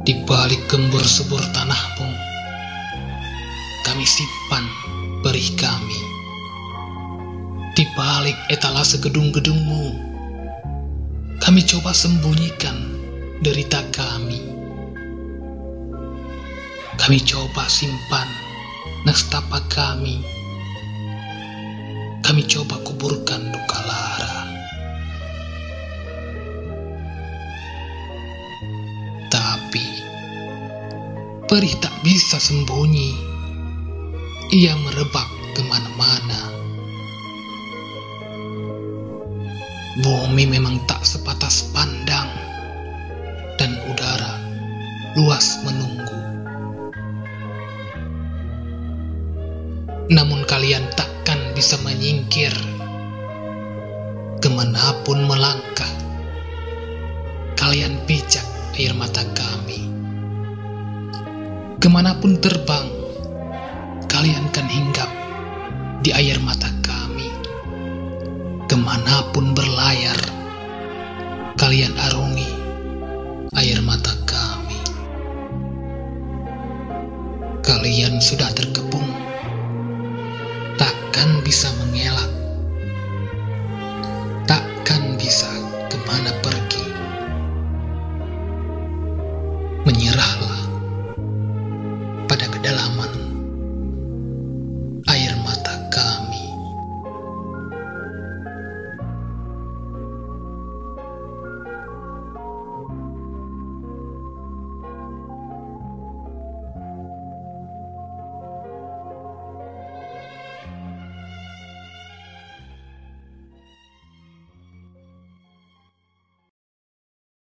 Di balik gembur subur tanahmu, kami simpan perih kami. Di balik etalase gedung-gedungmu, kami coba sembunyikan derita kami. Kami coba simpan nestapa kami. Kami coba kuburkan duka lara. Tapi perih tak bisa sembunyi. Ia merebak kemana-mana. Bumi memang tak sepatas pandang, dan udara luas menunggu. Namun kalian takkan bisa menyingkir. Kemanapun melangkah, kalian pijak air mata kami. Kemanapun terbang, kalian kan hinggap di air mata kami. Kemanapun berlayar, kalian arungi air mata kami. Kalian sudah terkepung, takkan bisa mengelak, takkan bisa kemana pergi.